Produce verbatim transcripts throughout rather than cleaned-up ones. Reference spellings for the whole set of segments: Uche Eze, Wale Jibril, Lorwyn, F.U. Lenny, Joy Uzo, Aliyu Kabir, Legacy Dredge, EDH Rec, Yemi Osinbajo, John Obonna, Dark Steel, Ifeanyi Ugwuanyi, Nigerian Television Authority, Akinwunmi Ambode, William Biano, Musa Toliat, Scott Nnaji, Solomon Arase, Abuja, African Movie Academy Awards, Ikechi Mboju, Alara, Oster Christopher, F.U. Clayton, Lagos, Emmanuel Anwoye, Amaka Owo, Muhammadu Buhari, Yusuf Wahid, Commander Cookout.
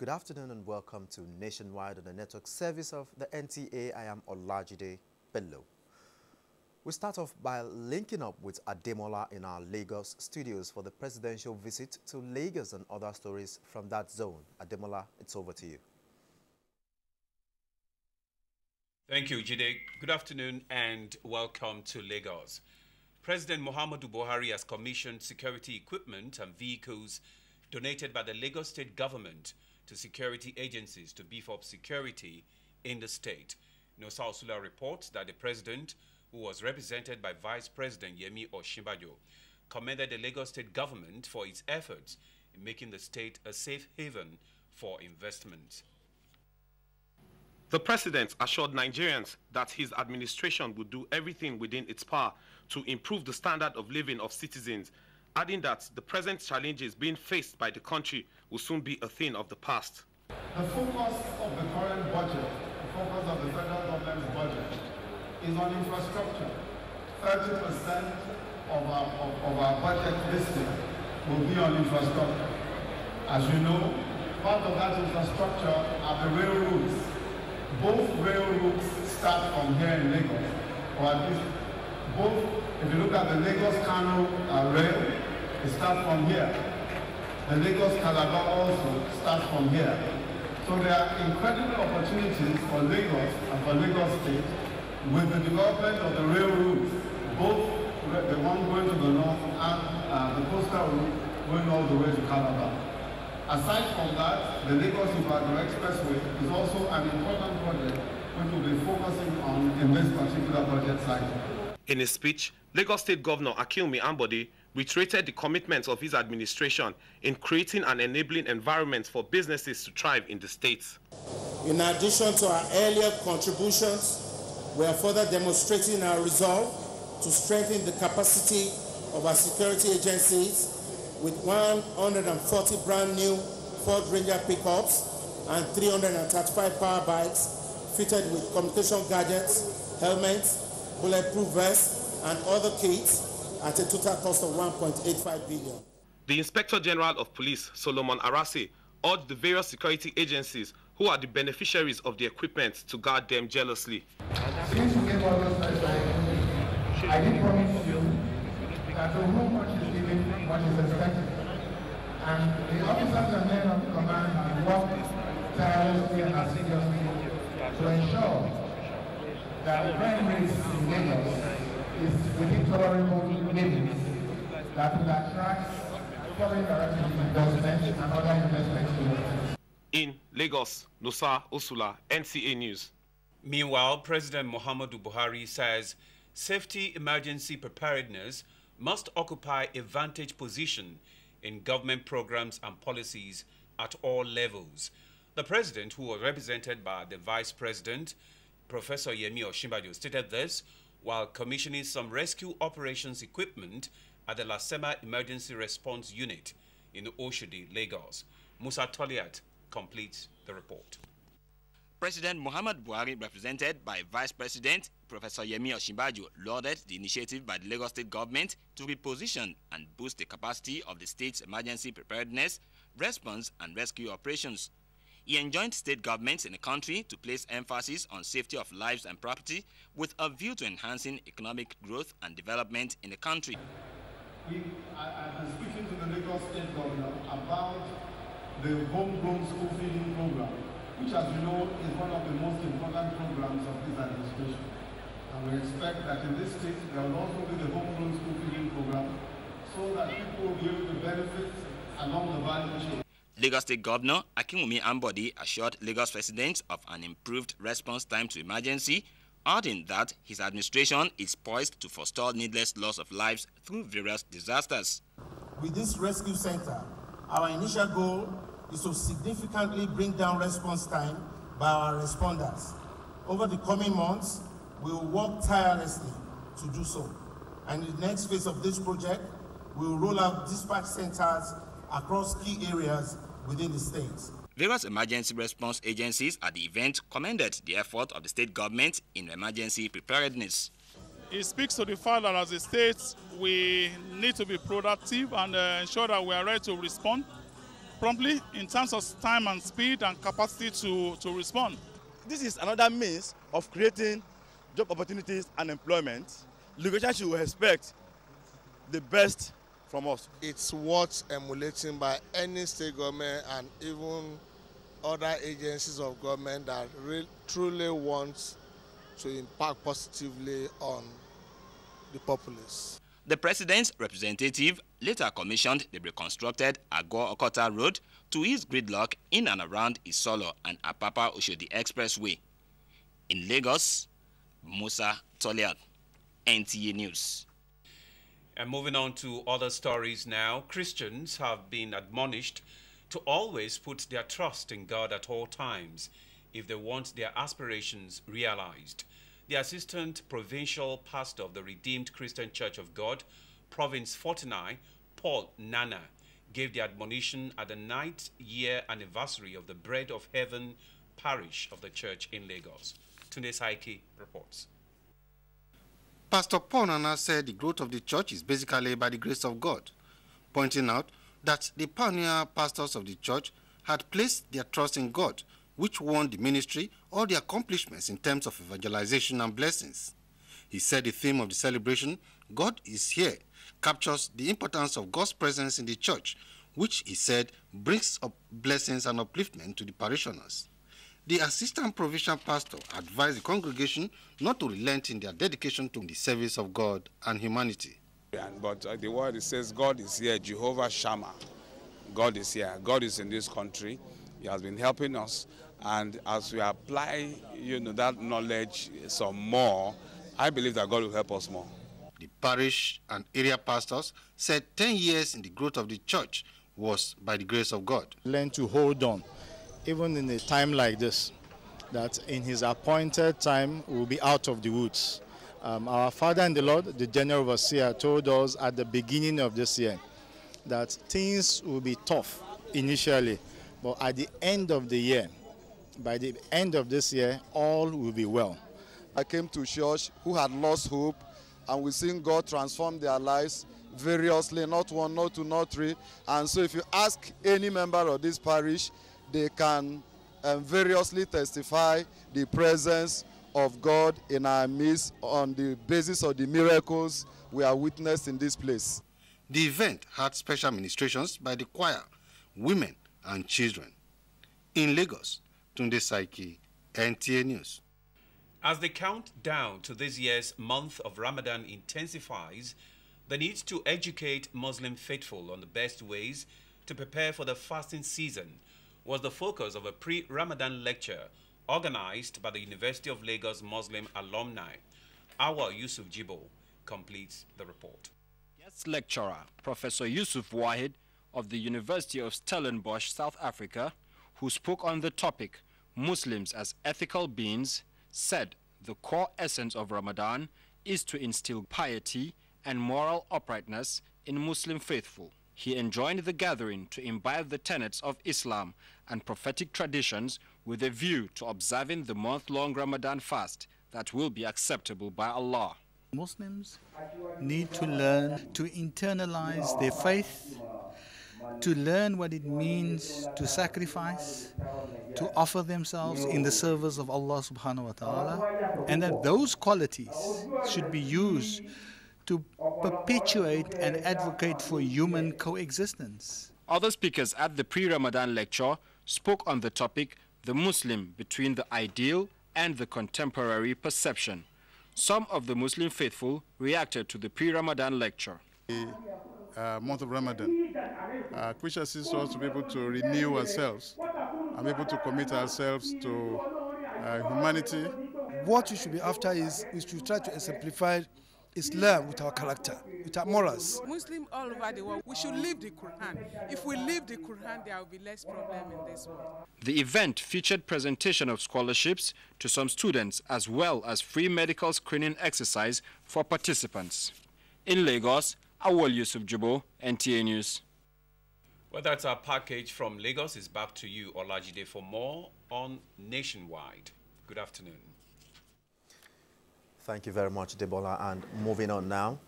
Good afternoon and welcome to Nationwide on the network service of the N T A. I am Olajide Bello. We start off by linking up with Ademola in our Lagos studios for the presidential visit to Lagos and other stories from that zone. Ademola, it's over to you. Thank you, Jide. Good afternoon and welcome to Lagos. President Muhammadu Buhari has commissioned security equipment and vehicles donated by the Lagos state government to security agencies to beef up security in the state. Nosa Osula reports that the president, who was represented by Vice President Yemi Osinbajo, commended the Lagos state government for its efforts in making the state a safe haven for investment. The president assured Nigerians that his administration would do everything within its power to improve the standard of living of citizens, adding that the present challenges being faced by the country will soon be a thing of the past. The focus of the current budget, the focus of the federal government's budget, is on infrastructure. thirty percent of our, of, of our budget this year will be on infrastructure. As you know, part of that infrastructure are the railroads. Both railroads start from here in Lagos, or at least both, if you look at the Lagos-Kano uh, rail, it starts from here. The Lagos-Calabar also starts from here. So there are incredible opportunities for Lagos and for Lagos State with the development of the railroads, both the one going to the north and uh, the coastal route going all the way to Calabar. Aside from that, the Lagos-Ibadan Expressway is also an important project which will be focusing on in this particular budget cycle. In his speech, Lagos State Governor Akinwunmi Ambode reiterated the commitments of his administration in creating an enabling environment for businesses to thrive in the state. In addition to our earlier contributions, we are further demonstrating our resolve to strengthen the capacity of our security agencies with one hundred forty brand new Ford Ranger pickups and three hundred thirty-five power bikes fitted with communication gadgets, helmets, bulletproof vests and other kits at a total cost of one point eight five billion. The Inspector General of Police, Solomon Arase, urged the various security agencies who are the beneficiaries of the equipment to guard them jealously. Since you gave all those guidelines, I did promise you that to whom much is given, much is expected. And the officers and men of the command have worked tirelessly and assiduously to ensure that the crime rates in Lagos is within tolerable limits that will attract foreign direct investment and other investments to Lagos. In Lagos, Nosa Osula, N T A News. Meanwhile, President Muhammadu Buhari says safety emergency preparedness must occupy a vantage position in government programs and policies at all levels. The president, who was represented by the vice president, Professor Yemi Osinbajo, stated this while commissioning some rescue operations equipment at the Lasema Emergency Response Unit in Oshodi, Lagos. Musa Toliat completes the report. President Muhammadu Buhari, represented by Vice President Professor Yemi Osinbajo, lauded the initiative by the Lagos State government to reposition and boost the capacity of the state's emergency preparedness, response and rescue operations. He enjoined state governments in the country to place emphasis on safety of lives and property with a view to enhancing economic growth and development in the country. We, I, I've been speaking to the Lagos State governor about the homegrown school feeding program, which, as you know, is one of the most important programs of this administration. And we expect that in this state there will also be the homegrown school feeding program so that people will be able to benefit along the value chain. Lagos State Governor Akinwunmi Ambode assured Lagos residents of an improved response time to emergency, adding that his administration is poised to forestall needless loss of lives through various disasters. With this rescue center, our initial goal is to significantly bring down response time by our responders. Over the coming months, we will work tirelessly to do so. And in the next phase of this project, we will roll out dispatch centers across key areas within the state. Various emergency response agencies at the event commended the effort of the state government in emergency preparedness. It speaks to the fact that as a state, we need to be productive and uh, ensure that we are ready to respond promptly in terms of time and speed and capacity to, to respond. This is another means of creating job opportunities and employment. Legislation will expect the best from us. It's worth emulating by any state government and even other agencies of government that really, truly want to impact positively on the populace. The president's representative later commissioned the reconstructed Agor-Okota Road to ease gridlock in and around Isolo and Apapa-Oshodi Expressway. In Lagos, Musa Toliat, N T A News. And moving on to other stories now, Christians have been admonished to always put their trust in God at all times if they want their aspirations realized. The Assistant Provincial Pastor of the Redeemed Christian Church of God, Province forty-nine, Paul Nana, gave the admonition at the ninth year anniversary of the Bread of Heaven parish of the church in Lagos. Tunde Saiki reports. Pastor Paul Nana said the growth of the church is basically by the grace of God, pointing out that the pioneer pastors of the church had placed their trust in God, which won the ministry all the accomplishments in terms of evangelization and blessings. He said the theme of the celebration, God is here, captures the importance of God's presence in the church, which he said brings up blessings and upliftment to the parishioners. The assistant provincial pastor advised the congregation not to relent in their dedication to the service of God and humanity. But the word says God is here, Jehovah Shammah. God is here. God is in this country. He has been helping us. And as we apply, you know, that knowledge some more, I believe that God will help us more. The parish and area pastors said ten years in the growth of the church was by the grace of God. Learn to hold on, even in a time like this, that in his appointed time we'll be out of the woods. Um, our Father in the Lord, the General Overseer, told us at the beginning of this year that things will be tough initially, but at the end of the year, by the end of this year, all will be well. I came to church who had lost hope, and we've seen God transform their lives variously, not one, not two, not three. And so if you ask any member of this parish, they can um, variously testify the presence of God in our midst on the basis of the miracles we are witnessed in this place. The event had special ministrations by the choir, women and children. In Lagos, Tunde Saiki, N T A News. As the countdown to this year's month of Ramadan intensifies, the need to educate Muslim faithful on the best ways to prepare for the fasting season was the focus of a pre-Ramadan lecture organized by the University of Lagos Muslim alumni. Awwal Yusuf Jibo completes the report. Guest lecturer, Professor Yusuf Wahid of the University of Stellenbosch, South Africa, who spoke on the topic, Muslims as Ethical Beings, said the core essence of Ramadan is to instill piety and moral uprightness in Muslim faithful. He enjoined the gathering to imbibe the tenets of Islam and prophetic traditions with a view to observing the month-long Ramadan fast that will be acceptable by Allah. Muslims need to learn to internalize their faith, to learn what it means to sacrifice, to offer themselves in the service of Allah subhanahu wa ta'ala, and that those qualities should be used to perpetuate and advocate for human coexistence. Other speakers at the pre-Ramadan lecture spoke on the topic, the Muslim between the ideal and the contemporary perception. Some of the Muslim faithful reacted to the pre-Ramadan lecture. The uh, month of Ramadan, uh, which assists us to be able to renew ourselves and be able to commit ourselves to uh, humanity. What you should be after is, is to try to exemplify Islam with our character, with our morals. Muslim all over the world, we should live the Quran. If we live the Quran, there will be less problem in this world. The event featured presentation of scholarships to some students as well as free medical screening exercise for participants. In Lagos, Awwal Yusuf Jibo, N T A News. Well, that's our package from Lagos. It's back to you, Olajide, for more on Nationwide. Good afternoon. Thank you very much, Debola. And moving on now,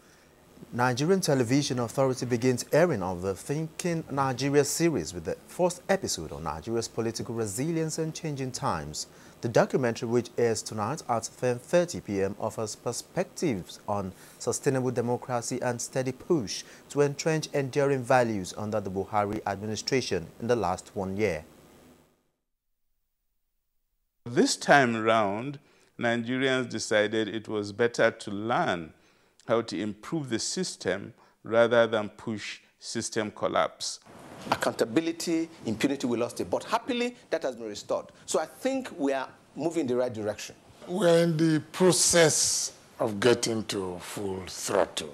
Nigerian Television Authority begins airing of the Thinking Nigeria series with the first episode on Nigeria's political resilience and changing times. The documentary, which airs tonight at ten thirty p m, offers perspectives on sustainable democracy and steady push to entrench enduring values under the Buhari administration in the last one year. This time round, Nigerians decided it was better to learn how to improve the system rather than push system collapse. Accountability, impunity, we lost it, but happily that has been restored. So I think we are moving in the right direction. We're in the process of getting to full throttle.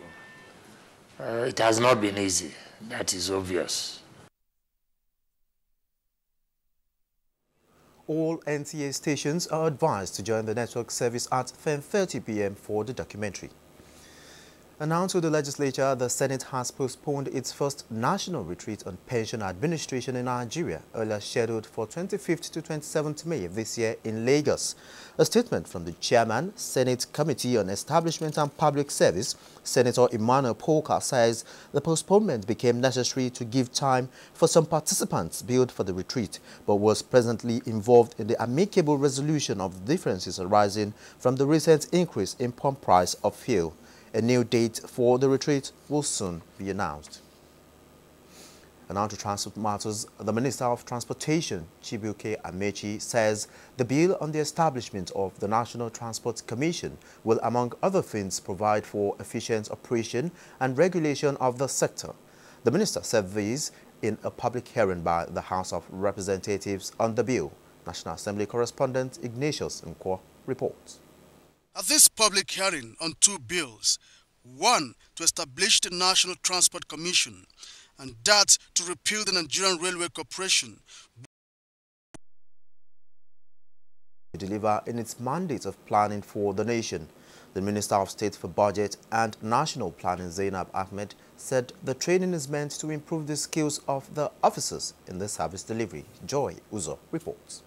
Uh, it has not been easy, that is obvious. All N T A stations are advised to join the network service at ten thirty p m for the documentary. Announced to the legislature, the Senate has postponed its first national retreat on pension administration in Nigeria, earlier scheduled for twenty-fifth to twenty-seventh May of this year in Lagos. A statement from the chairman, Senate Committee on Establishment and Public Service, Senator Emmanuel Polka, says the postponement became necessary to give time for some participants billed for the retreat, but was presently involved in the amicable resolution of differences arising from the recent increase in pump price of fuel. A new date for the retreat will soon be announced. And now to transport matters, the Minister of Transportation, Chibuike Amaechi, says the bill on the establishment of the National Transport Commission will, among other things, provide for efficient operation and regulation of the sector. The minister said this in a public hearing by the House of Representatives on the bill. National Assembly correspondent Ignatius Nkwa reports. At this public hearing on two bills, one to establish the National Transport Commission and that to repeal the Nigerian Railway Corporation, to deliver in its mandate of planning for the nation. The Minister of State for Budget and National Planning, Zainab Ahmed, said the training is meant to improve the skills of the officers in the service delivery. Joy Uzo reports.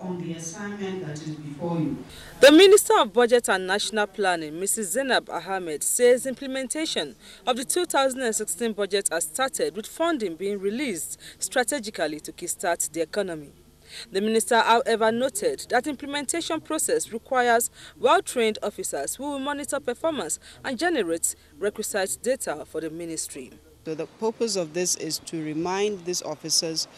On the assignment that is before you. The Minister of Budget and National Planning, Missus Zainab Ahmed, says implementation of the two thousand sixteen budget has started, with funding being released strategically to kickstart the economy. The minister, however, noted that the implementation process requires well-trained officers who will monitor performance and generate requisite data for the ministry. So the purpose of this is to remind these officers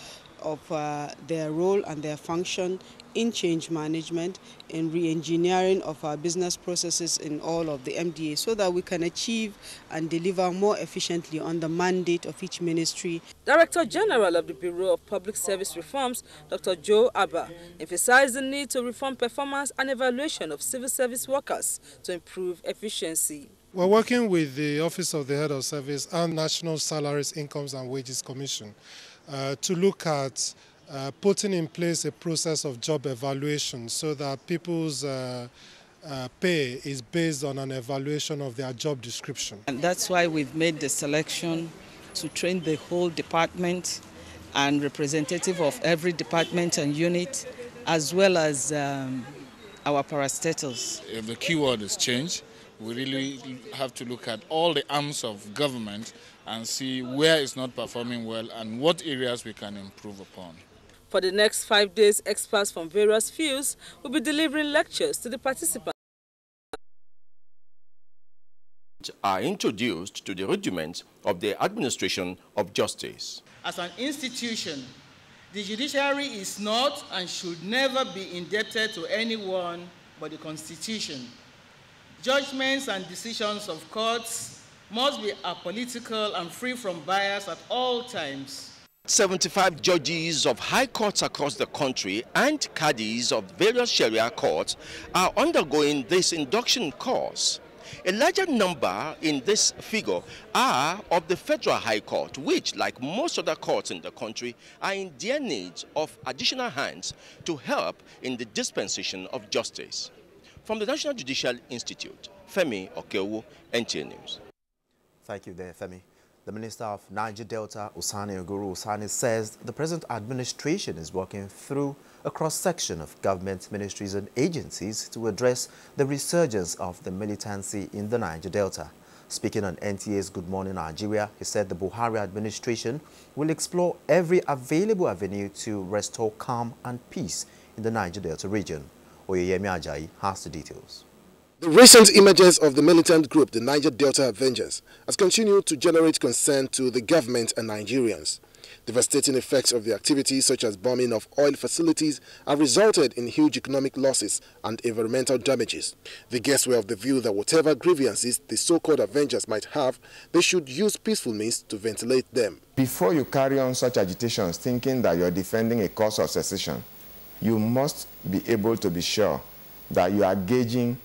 of uh, their role and their function in change management, in re-engineering of our business processes in all of the M D A, so that we can achieve and deliver more efficiently on the mandate of each ministry. Director General of the Bureau of Public Service Reforms, Doctor Joe Abba, emphasized the need to reform performance and evaluation of civil service workers to improve efficiency. We're working with the Office of the Head of Service and National Salaries, Incomes and Wages Commission Uh, to look at uh, putting in place a process of job evaluation so that people's uh, uh, pay is based on an evaluation of their job description. And that's why we've made the selection to train the whole department and representative of every department and unit, as well as um, our parastatals. If the keyword is change, we really have to look at all the arms of government and see where it's not performing well and what areas we can improve upon. For the next five days, experts from various fields will be delivering lectures to the participants, are introduced to the rudiments of the administration of justice. As an institution, the judiciary is not and should never be indebted to anyone but the Constitution. Judgments and decisions of courts must be apolitical and free from bias at all times. seventy-five judges of high courts across the country and cadis of various Sharia courts are undergoing this induction course. A larger number in this figure are of the Federal High Court, which, like most other courts in the country, are in dire need of additional hands to help in the dispensation of justice. From the National Judicial Institute, Femi Okewu, N T A News. Thank you there, Femi. The Minister of Niger Delta, Usani Oguru Usani, says the present administration is working through a cross-section of government ministries and agencies to address the resurgence of the militancy in the Niger Delta. Speaking on N T A's Good Morning Nigeria, he said the Buhari administration will explore every available avenue to restore calm and peace in the Niger Delta region. Oyeyemi Ajayi has the details. The recent images of the militant group, the Niger Delta Avengers, has continued to generate concern to the government and Nigerians. Devastating effects of the activities, such as bombing of oil facilities, have resulted in huge economic losses and environmental damages. The guests were of the view that whatever grievances the so-called Avengers might have, they should use peaceful means to ventilate them. Before you carry on such agitations thinking that you're defending a cause of secession, you must be able to be sure that you are gauging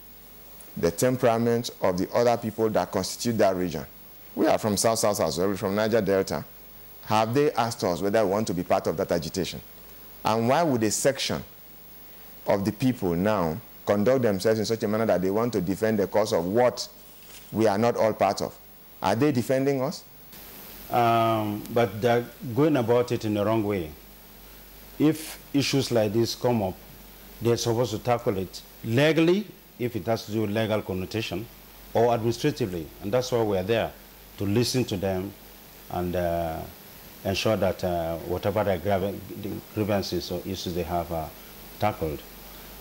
the temperament of the other people that constitute that region. We are from South-South as well, we're from Niger Delta. Have they asked us whether we want to be part of that agitation? And why would a section of the people now conduct themselves in such a manner that they want to defend the cause of what we are not all part of? Are they defending us? Um, but they're going about it in the wrong way. If issues like this come up, they're supposed to tackle it legally, if it has to do with legal connotation, or administratively. And that's why we are there, to listen to them and uh, ensure that uh, whatever the grievances or issues they have are tackled.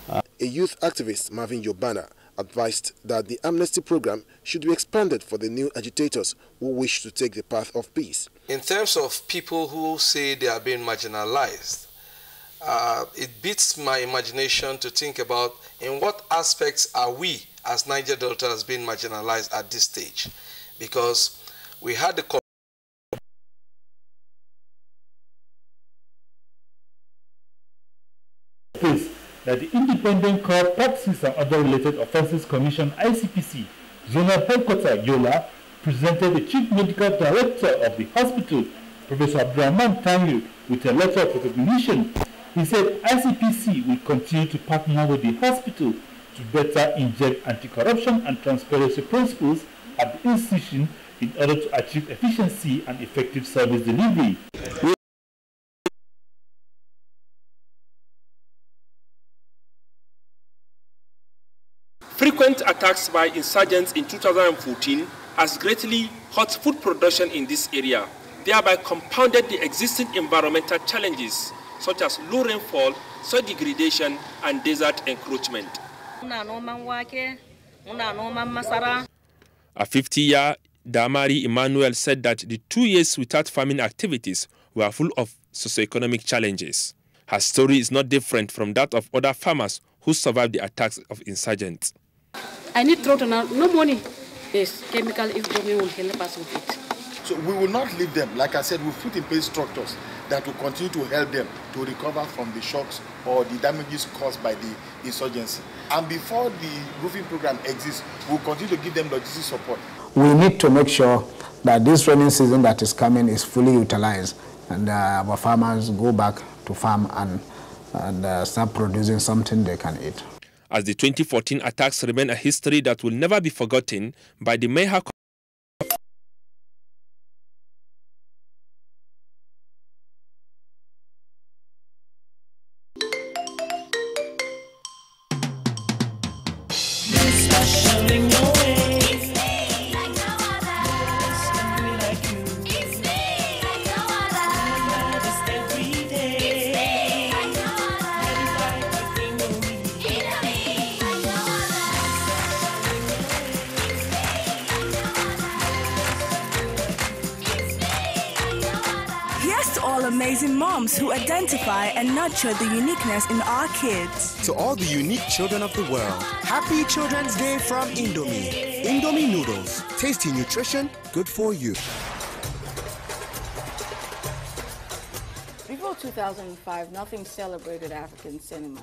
Uh, A youth activist, Marvin Yobana, advised that the amnesty program should be expanded for the new agitators who wish to take the path of peace. In terms of people who say they are being marginalized, Uh, it beats my imagination to think about in what aspects are we as Niger Delta has been marginalized at this stage, because we had the case that the Independent Court Practices and Other Related Offenses Commission I C P C Zonal Headquarters Yola presented the Chief Medical Director of the hospital, Professor Abraman Tangyu, with a letter of recognition. He said I C P C will continue to partner with the hospital to better inject anti-corruption and transparency principles at the institution in order to achieve efficiency and effective service delivery. Frequent attacks by insurgents in two thousand fourteen has greatly hurt food production in this area, thereby compounded the existing environmental challenges, such as low rainfall, soil degradation, and desert encroachment. A fifty-year, Damari Emmanuel said that the two years without farming activities were full of socioeconomic challenges. Her story is not different from that of other farmers who survived the attacks of insurgents. I need to know, no money. Yes, chemical Indomie will help us with it. So we will not leave them. Like I said, we'll put in place structures that will continue to help them to recover from the shocks or the damages caused by the insurgency. And before the roofing program exists, we'll continue to give them logistic support. We need to make sure that this rainy season that is coming is fully utilized and uh, our farmers go back to farm and, and uh, start producing something they can eat. As the twenty fourteen attacks remain a history that will never be forgotten by the Meha. Who identify and nurture the uniqueness in our kids. To all the unique children of the world, happy Children's Day from Indomie. Indomie noodles, tasty nutrition, good for you. Before two thousand five, nothing celebrated African cinema.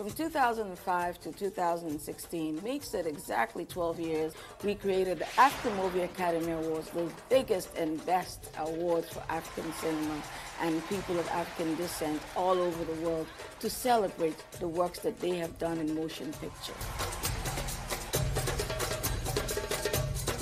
From two thousand five to two thousand sixteen, makes it exactly twelve years, we created the African Movie Academy Awards, the biggest and best awards for African cinema and people of African descent all over the world to celebrate the works that they have done in motion picture.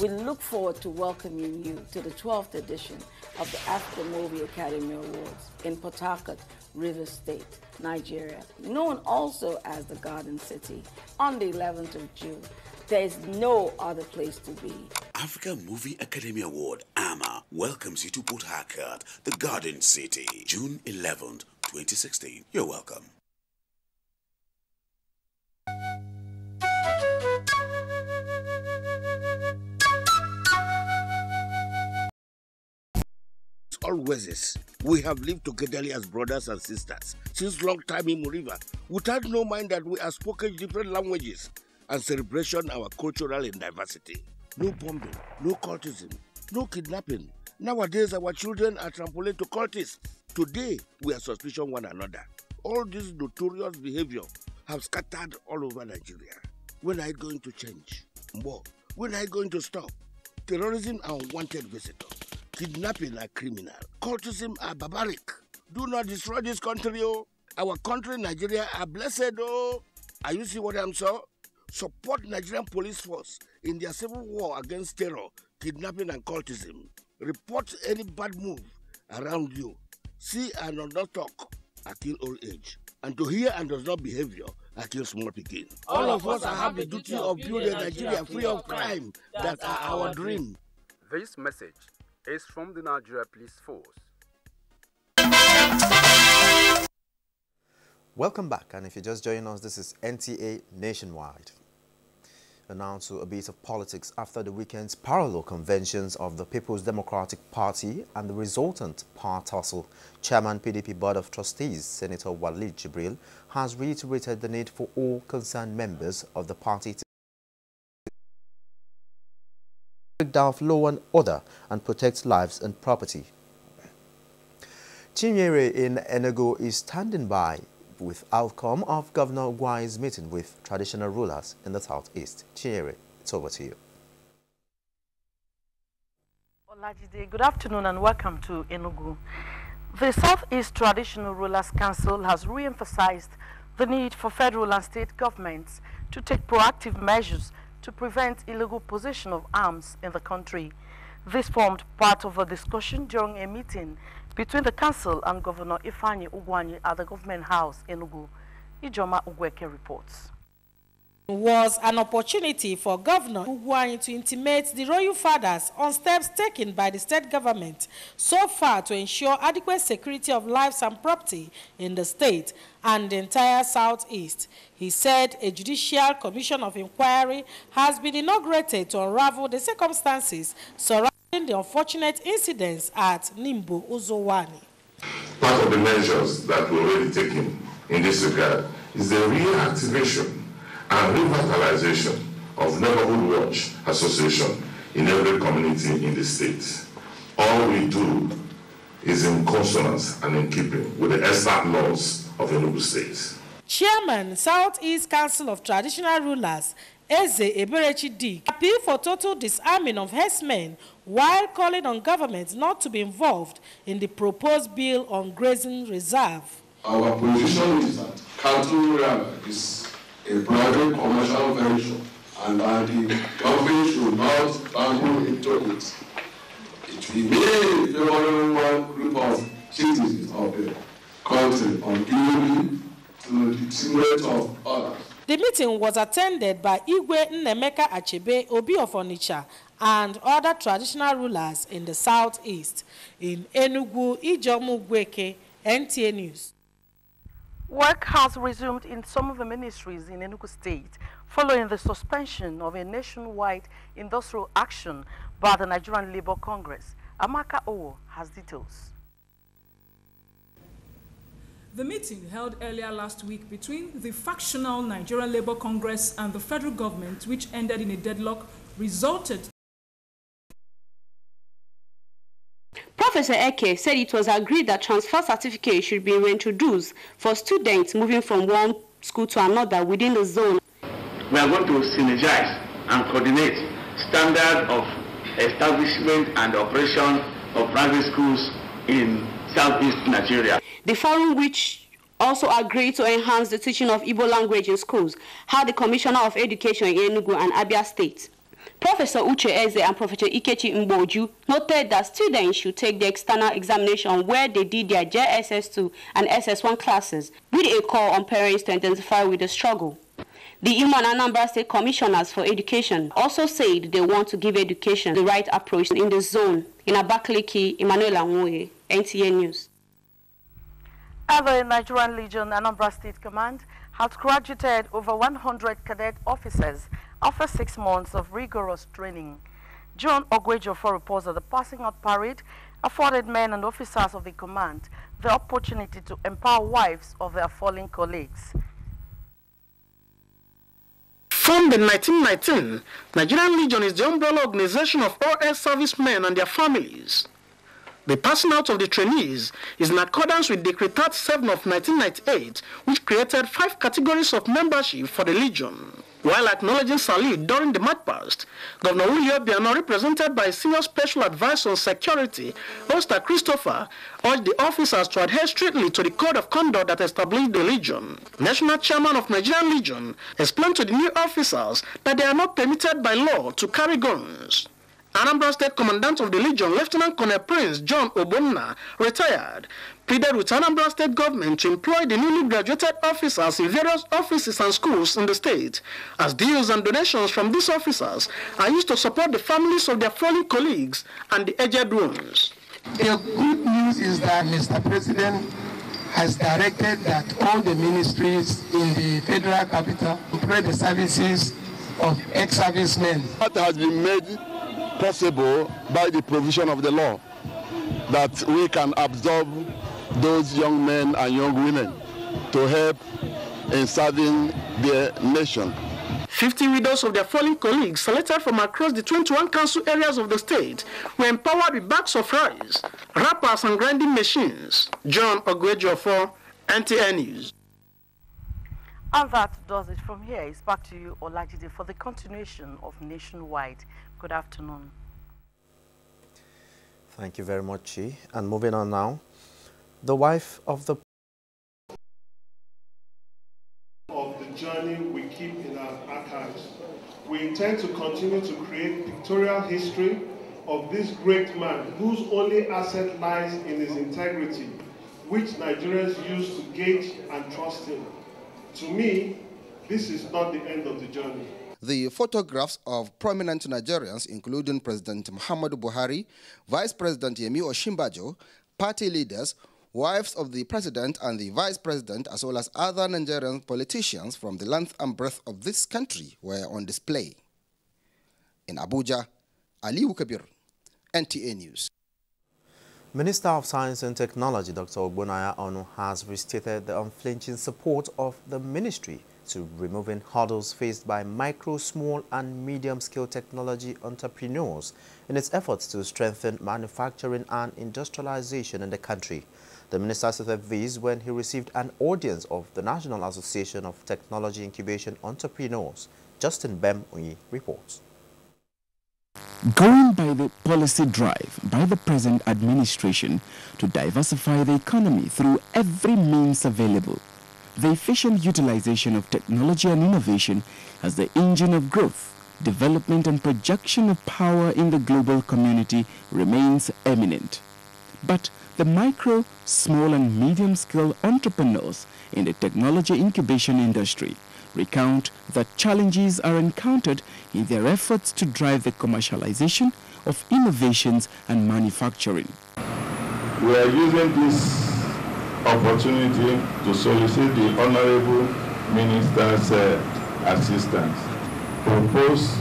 We look forward to welcoming you to the twelfth edition of the African Movie Academy Awards in Port Harcourt, River State, Nigeria, known also as the Garden City, on the eleventh of June. There is no other place to be. African Movie Academy Award, A M A, welcomes you to Port Harcourt, the Garden City, June eleventh, twenty sixteen. You're welcome. Always, we have lived together as brothers and sisters since long time in Muriva, without no mind that we have spoken different languages and celebration our cultural and diversity. No bombing, no cultism, no kidnapping. Nowadays, our children are trampoline to cultists. Today, we are suspicious one another. All this notorious behavior have scattered all over Nigeria. When are it going to change? More. When are it going to stop? Terrorism are unwanted visitors. Kidnapping are criminal. Cultism are barbaric. Do not destroy this country, oh. Our country, Nigeria, are blessed, oh. Are you see what I'm saying? Support Nigerian police force in their civil war against terror, kidnapping and cultism. Report any bad move around you. See and do not talk, I kill old age. And to hear and does not behavior, I kill small begin. All of us have the duty of building Nigeria free of crime. That are our dream. This message is from the Nigeria Police Force. Welcome back, and if you're just joining us, this is N T A Nationwide. And now to a bit of politics after the weekend's parallel conventions of the People's Democratic Party and the resultant power tussle. Chairman P D P Board of Trustees, Senator Wale Jibril, has reiterated the need for all concerned members of the party to break down law and order and protect lives and property. Chinyere in Enugu is standing by with outcome of Governor Ugwuanyi's meeting with traditional rulers in the southeast. Chinyere, it's over to you. Good afternoon and welcome to Enugu. The Southeast Traditional Rulers Council has re-emphasized the need for federal and state governments to take proactive measures to prevent illegal possession of arms in the country. This formed part of a discussion during a meeting between the council and Governor Ifeanyi Ugwuanyi at the government house in Enugu. Ijeoma Ugwueke reports. It was an opportunity for Governor Ugwuanyi to intimate the royal fathers on steps taken by the state government so far to ensure adequate security of lives and property in the state and the entire southeast. He said a judicial commission of inquiry has been inaugurated to unravel the circumstances surrounding the unfortunate incidents at Nimbo Uzowani. Part of the measures that we're already taking in this regard is the reactivation and revitalization of neighborhood watch association in every community in the state. All we do is in consonance and in keeping with the established laws of the Enugu State. Chairman, Southeast Council of Traditional Rulers, Eze Eberechi Di, appealed for total disarming of herdsmen while calling on governments not to be involved in the proposed bill on grazing reserve. Our position is that cattle reserve is a private commercial venture and that the government should not tangle into it. It will be a favorable group of citizens of the country on giving to the secret of others. The meeting was attended by Igwe Nnemeka Achebe, Obi of Onitsha, and other traditional rulers in the southeast. In Enugu, Ijeoma Ugwueke, N T A News. Work has resumed in some of the ministries in Enugu State following the suspension of a nationwide industrial action by the Nigerian Labour Congress. Amaka Owo has details. The meeting held earlier last week between the factional Nigerian Labour Congress and the federal government, which ended in a deadlock, resulted. Professor Eke said it was agreed that transfer certificates should be reintroduced for students moving from one school to another within the zone. We are going to synergize and coordinate standards of establishment and operation of private schools in Southeast Nigeria. The forum, which also agreed to enhance the teaching of Igbo language in schools, had the Commissioner of Education in Enugu and Abia State, Professor Uche Eze and Professor Ikechi Mboju noted that students should take the external examination where they did their J S S two and S S one classes, with a call on parents to intensify with the struggle. The Imo and Anambra State Commissioners for Education also said they want to give education the right approach in the zone. In Abakaliki, Emmanuel Anwoye, N T N News. Other Nigerian Legion Anambra State Command has graduated over one hundred cadet officers after six months of rigorous training. John Ogwejofor reports that the passing out parade afforded men and officers of the command the opportunity to empower wives of their fallen colleagues. Formed in nineteen nineteen, Nigerian Legion is the umbrella organization of all air servicemen and their families. The passing out of the trainees is in accordance with Decree thirty-seven of nineteen ninety-eight, which created five categories of membership for the Legion. While acknowledging salute during the march past, Governor William Biano, represented by Senior Special Advisor on Security, Oster Christopher, urged the officers to adhere strictly to the code of conduct that established the Legion. National Chairman of Nigerian Legion explained to the new officers that they are not permitted by law to carry guns. Anambra State Commandant of the Legion, Lieutenant Colonel Prince John Obonna, retired, pleaded with Anambra State government to employ the newly graduated officers in various offices and schools in the state, as deals and donations from these officers are used to support the families of their fallen colleagues and the aged ones. The good news is that Mister President has directed that all the ministries in the federal capital provide the services of ex-servicemen. That has been made possible by the provision of the law, that we can absorb those young men and young women to help in serving their nation. fifty widows of their fallen colleagues selected from across the twenty-one council areas of the state were empowered with bags of rice, wrappers and grinding machines. John Ogwejofor, N T N News. And that does it from here. It's back to you, Olajide, for the continuation of Nationwide. Good afternoon. Thank you very much, Chi. And moving on now, the wife of the... ...of the journey we keep in our archives. We intend to continue to create pictorial history of this great man whose only asset lies in his integrity, which Nigerians use to gauge and trust him. To me, this is not the end of the journey. The photographs of prominent Nigerians, including President Muhammadu Buhari, Vice President Yemi Osinbajo, party leaders, wives of the president and the vice president, as well as other Nigerian politicians from the length and breadth of this country, were on display. In Abuja, Aliyu Kabir, N T A News. Minister of Science and Technology, Doctor Ogbonaya Onu, has restated the unflinching support of the ministry to removing hurdles faced by micro, small and medium-scale technology entrepreneurs in its efforts to strengthen manufacturing and industrialization in the country. The minister said this when he received an audience of the National Association of Technology Incubation Entrepreneurs. Justin Bem-Uyi reports. Going by the policy drive by the present administration to diversify the economy through every means available, the efficient utilization of technology and innovation as the engine of growth, development and projection of power in the global community remains eminent. But the micro, small and medium-scale entrepreneurs in the technology incubation industry recount that challenges are encountered in their efforts to drive the commercialization of innovations and manufacturing. We are using this opportunity to solicit the Honorable Minister's uh, assistance, propose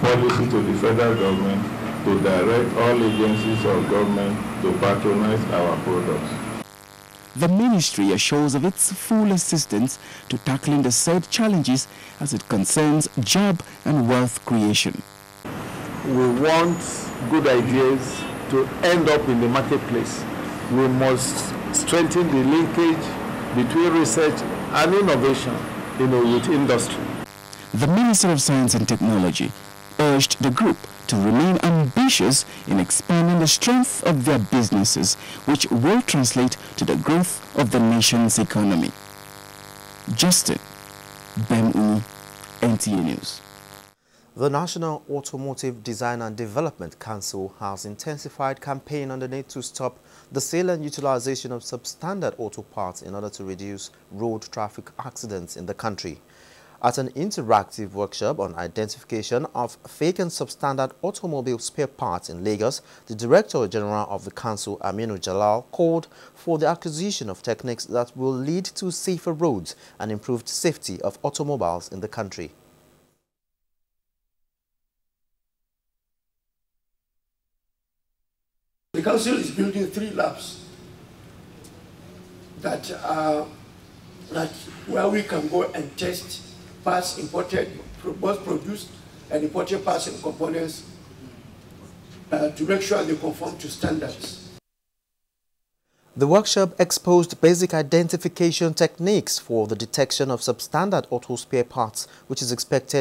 policy to the federal government to direct all agencies of government to patronize our products. The ministry assures of its full assistance to tackling the said challenges as it concerns job and wealth creation. We want good ideas to end up in the marketplace. We must strengthen the linkage between research and innovation, you know, with industry. The Minister of Science and Technology urged the group to remain ambitious in expanding the strength of their businesses, which will translate to the growth of the nation's economy. Justin Bemu, N T A News. The National Automotive Design and Development Council has intensified campaign on the need to stop the sale and utilization of substandard auto parts in order to reduce road traffic accidents in the country. At an interactive workshop on identification of fake and substandard automobile spare parts in Lagos, the Director General of the Council, Aminu Jalal, called for the acquisition of techniques that will lead to safer roads and improved safety of automobiles in the country. The council is building three labs that are that where we can go and test parts imported, both produced and imported parts and components uh, to make sure they conform to standards. The workshop exposed basic identification techniques for the detection of substandard auto spare parts, which is expected.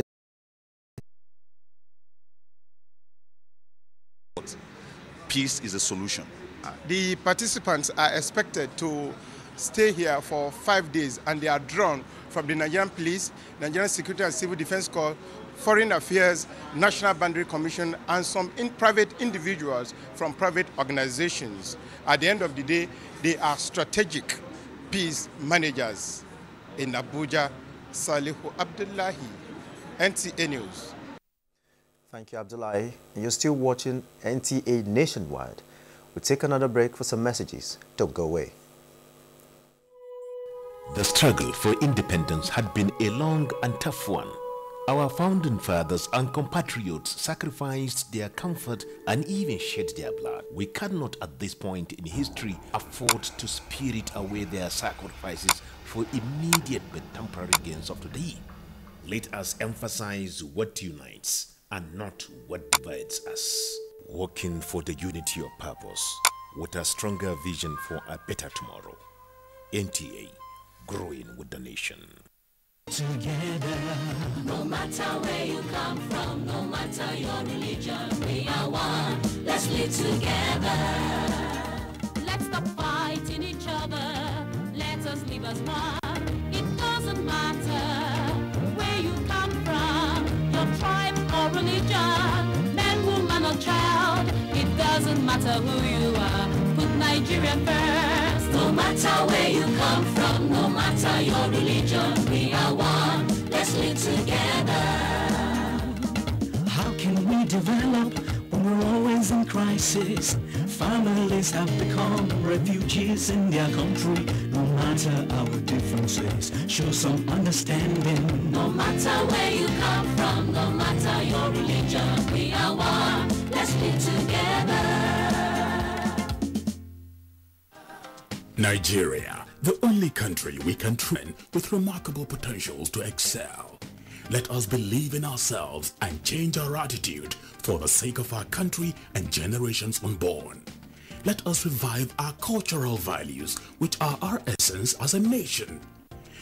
Peace is a solution. The participants are expected to stay here for five days and they are drawn from the Nigerian Police, Nigerian Security and Civil Defense Corps, Foreign Affairs, National Boundary Commission, and some in private individuals from private organizations. At the end of the day, they are strategic peace managers in Abuja. Salihu Abdullahi, N T A News. Thank you, Abdullahi. You're still watching N T A Nationwide. We'll take another break for some messages. Don't go away. The struggle for independence had been a long and tough one. Our founding fathers and compatriots sacrificed their comfort and even shed their blood. We cannot at this point in history afford to spirit away their sacrifices for immediate but temporary gains of today. Let us emphasize what unites and not what divides us. Working for the unity of purpose with a stronger vision for a better tomorrow. N T A, growing with the nation. Together, no matter where you come from, no matter your religion, we are one. Let's live together. Let's stop fighting each other. Let us live as one. It doesn't matter where you come from, your tribe, religion, man, woman or child, it doesn't matter who you are, put Nigeria first. No matter where you come from, no matter your religion, we are one, let's live together. How can we develop when we're always in crisis? Families have become refugees in their country. No matter our differences, show some understanding. No matter where you come from, no matter your religion, we are one. Let's live together. Nigeria, the only country we can train with remarkable potentials to excel. Let us believe in ourselves and change our attitude for the sake of our country and generations unborn. Let us revive our cultural values, which are our essence as a nation.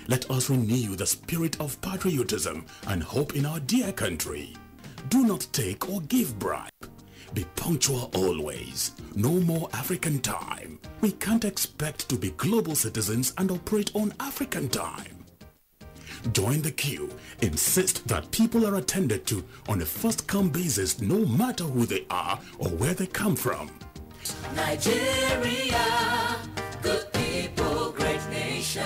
Let us renew the spirit of patriotism and hope in our dear country. Do not take or give bribe. Be punctual always. No more African time. We can't expect to be global citizens and operate on African time. Join the queue. Insist that people are attended to on a first-come basis, no matter who they are or where they come from. Nigeria, good people, great nation.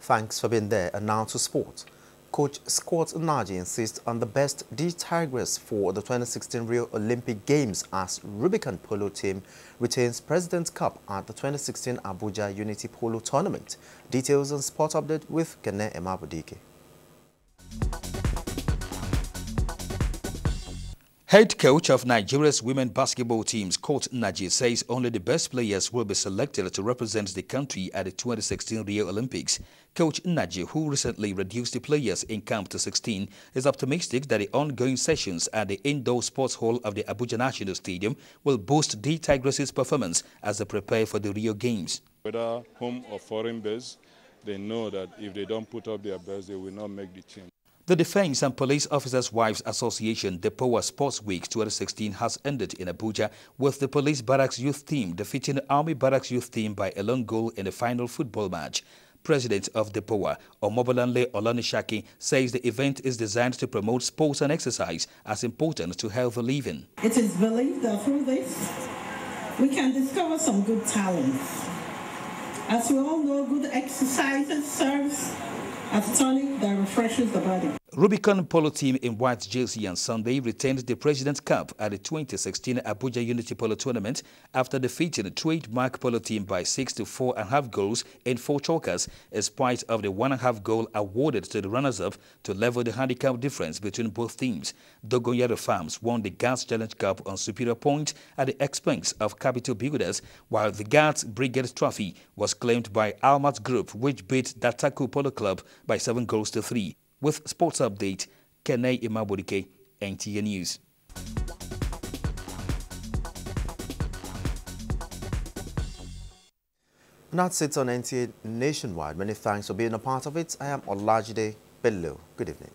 Thanks for being there, and now to sport. Coach Scott Nnaji insists on the best D-Tigress for the twenty sixteen Rio Olympic Games as Rubicon Polo team retains President's Cup at the twenty sixteen Abuja Unity Polo Tournament. Details and sport update with Kene Emabudike. Head coach of Nigeria's women basketball teams, Scott Nnaji, says only the best players will be selected to represent the country at the twenty sixteen Rio Olympics. Coach Nnaji, who recently reduced the players in camp to sixteen, is optimistic that the ongoing sessions at the indoor sports hall of the Abuja National Stadium will boost the Tigress's performance as they prepare for the Rio Games. Whether home or foreign base, they know that if they don't put up their best, they will not make the team. The Defense and Police Officers' Wives Association DEPOWA Sports Week twenty sixteen has ended in Abuja with the Police Barracks Youth Team defeating the Army Barracks Youth Team by a lone goal in the final football match. president of the P O A, Omobolanle Olonishaki, says the event is designed to promote sports and exercise as important to healthy living. It is believed that through this, we can discover some good talents. As we all know, good exercises serves as tonic that refreshes the body. Rubicon Polo team in white jersey on Sunday retained the President's Cup at the twenty sixteen Abuja Unity Polo Tournament after defeating the trademark Polo team by six to four and a half goals in four chalkers, in spite of the one and a half goal awarded to the runners-up to level the handicap difference between both teams. Dogonyaro Farms won the Guards Challenge Cup on superior point at the expense of Capital Builders, while the Guards Brigade Trophy was claimed by Almat Group, which beat Dataku Polo Club by seven goals to three. With sports update, Kenei Imabodike, N T N News. And that's it on N T N Nationwide. Many thanks for being a part of it. I am Olajide Bello. Good evening.